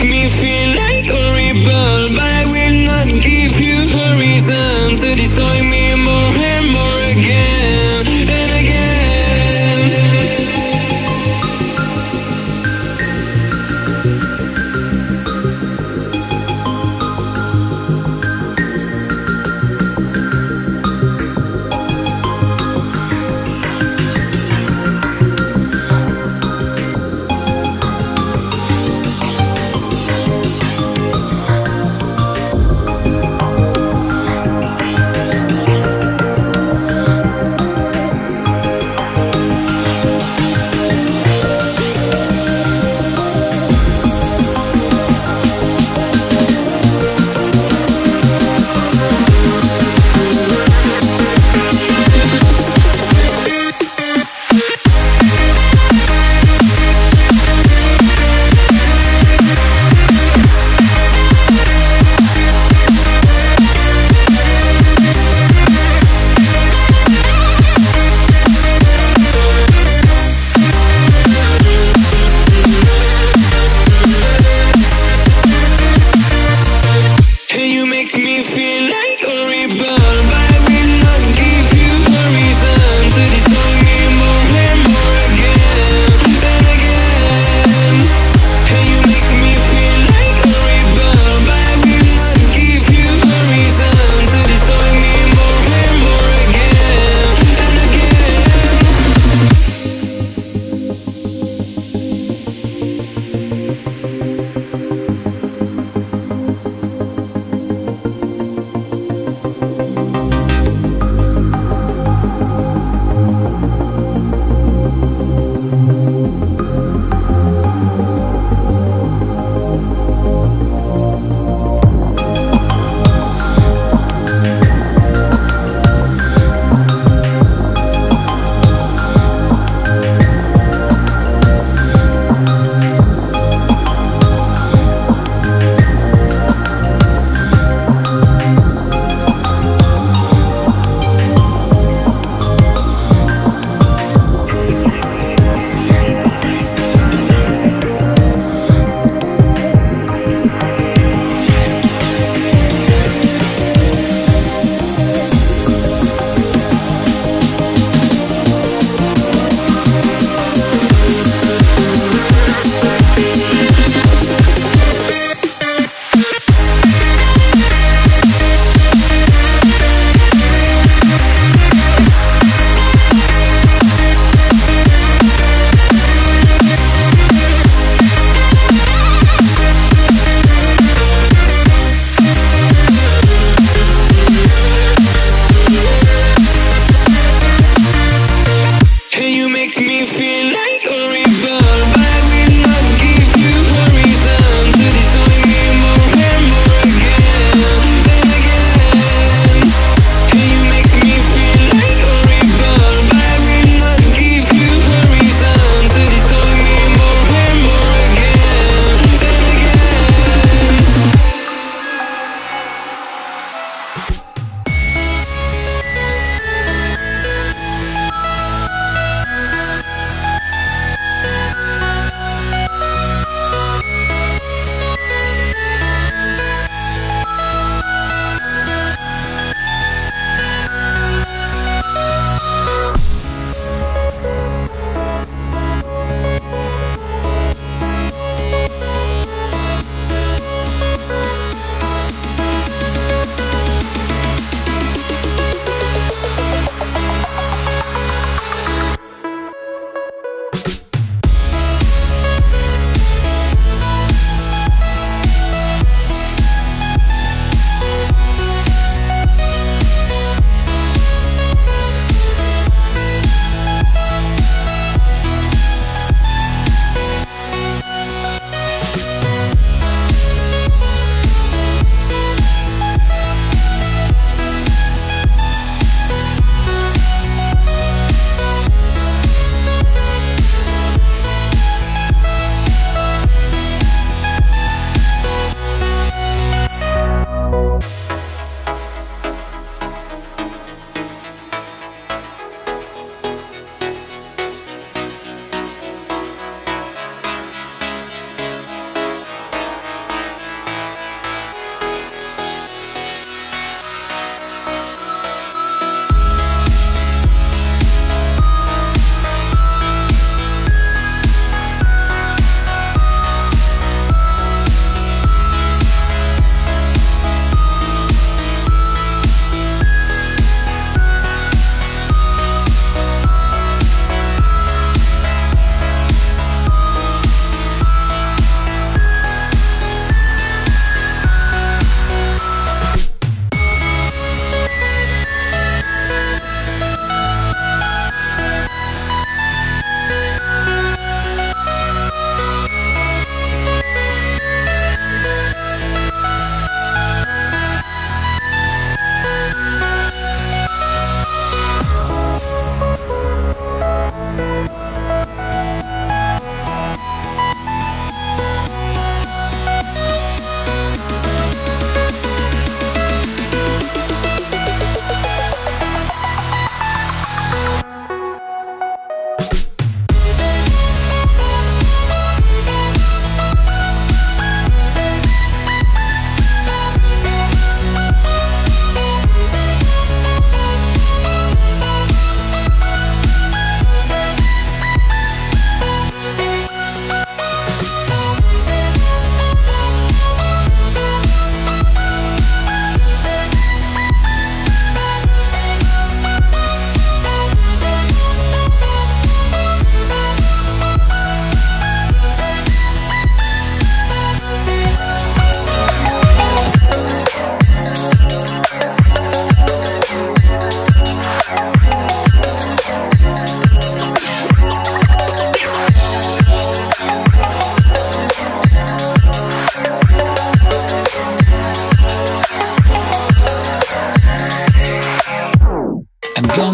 make me feel like a rebel, but I will not give you a reason to destroy me more and more again and again.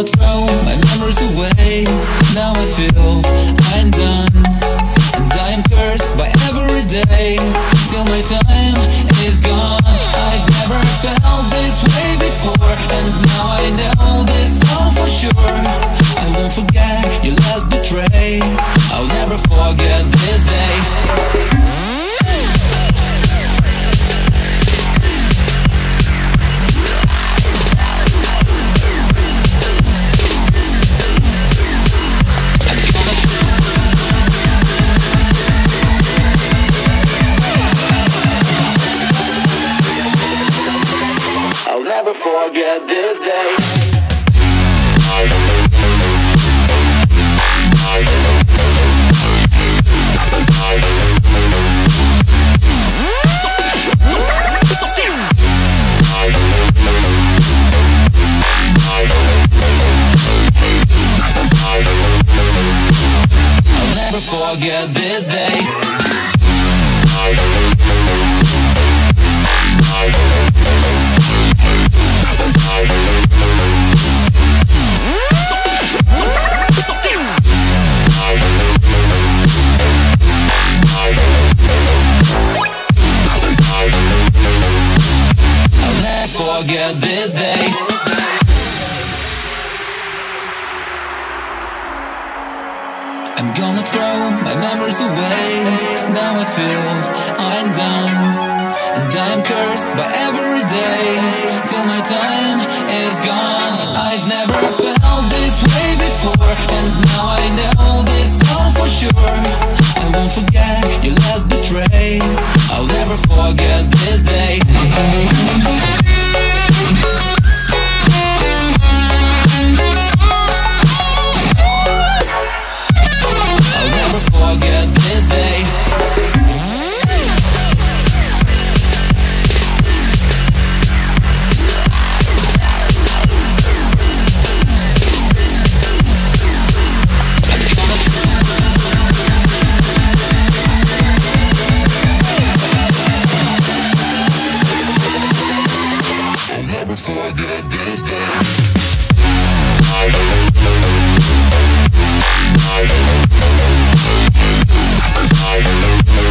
wanna throw my memories away. Now I feel I'm done, and I am cursed by every day till my time is gone. I've never felt this way before, and now I know this all for sure. I won't forget your last betray. I'll never forget this day. Forget this day. I'll never forget this day. I'll never forget this day. I'm gonna throw my memories away. Now I feel I'm done, and I'm cursed by every day till my time is gone. I've never felt this way before, and now I know this all for sure. I won't forget your last betray. I'll never forget this day. Forget this day. I